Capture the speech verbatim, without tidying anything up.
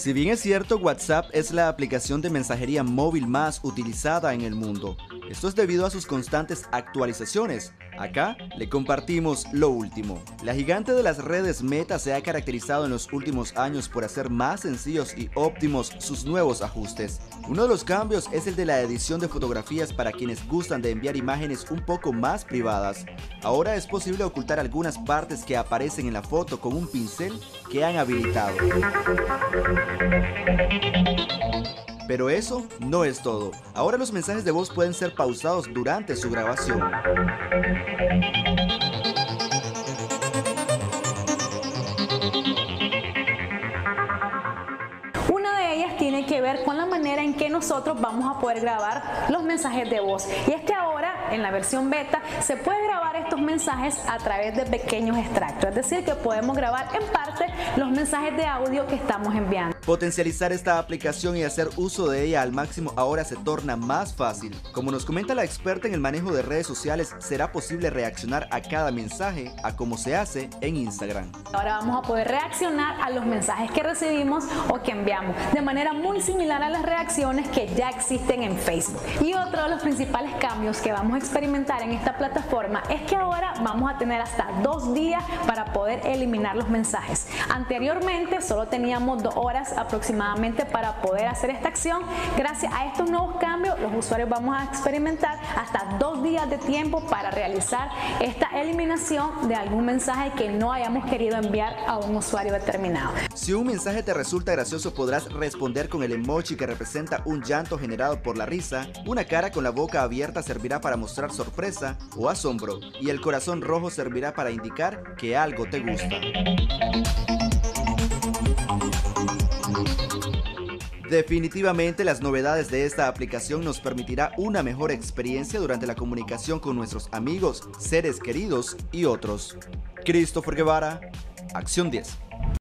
Si bien es cierto, WhatsApp es la aplicación de mensajería móvil más utilizada en el mundo. Esto es debido a sus constantes actualizaciones. Acá le compartimos lo último. La gigante de las redes Meta se ha caracterizado en los últimos años por hacer más sencillos y óptimos sus nuevos ajustes. Uno de los cambios es el de la edición de fotografías para quienes gustan de enviar imágenes un poco más privadas. Ahora es posible ocultar algunas partes que aparecen en la foto con un pincel que han habilitado. Pero eso no es todo. Ahora los mensajes de voz pueden ser pausados durante su grabación. Una de ellas tiene que ver con la manera en que nosotros vamos a poder grabar los mensajes de voz. Y es que ahora, en la versión beta, se puede grabar estos mensajes a través de pequeños extractos. Es decir, que podemos grabar en parte los mensajes de audio que estamos enviando. Potencializar esta aplicación y hacer uso de ella al máximo ahora se torna más fácil. Como nos comenta la experta en el manejo de redes sociales, será posible reaccionar a cada mensaje, a cómo se hace en Instagram. Ahora vamos a poder reaccionar a los mensajes que recibimos o que enviamos, de manera muy similar a las reacciones que ya existen en Facebook. Y otro de los principales cambios que vamos a experimentar en esta plataforma es que ahora vamos a tener hasta dos días para poder eliminar los mensajes. Anteriormente solo teníamos dos horas aproximadamente para poder hacer esta acción. Gracias a estos nuevos cambios, los usuarios vamos a experimentar hasta dos días de tiempo para realizar esta eliminación de algún mensaje que no hayamos querido enviar a un usuario determinado. Si un mensaje te resulta gracioso, podrás responder con el emoji que representa un llanto generado por la risa. Una cara con la boca abierta servirá para mostrar sorpresa o asombro, y el corazón rojo servirá para indicar que algo te gusta. Definitivamente las novedades de esta aplicación nos permitirá una mejor experiencia durante la comunicación con nuestros amigos, seres queridos y otros. Christopher Guevara, Acción diez.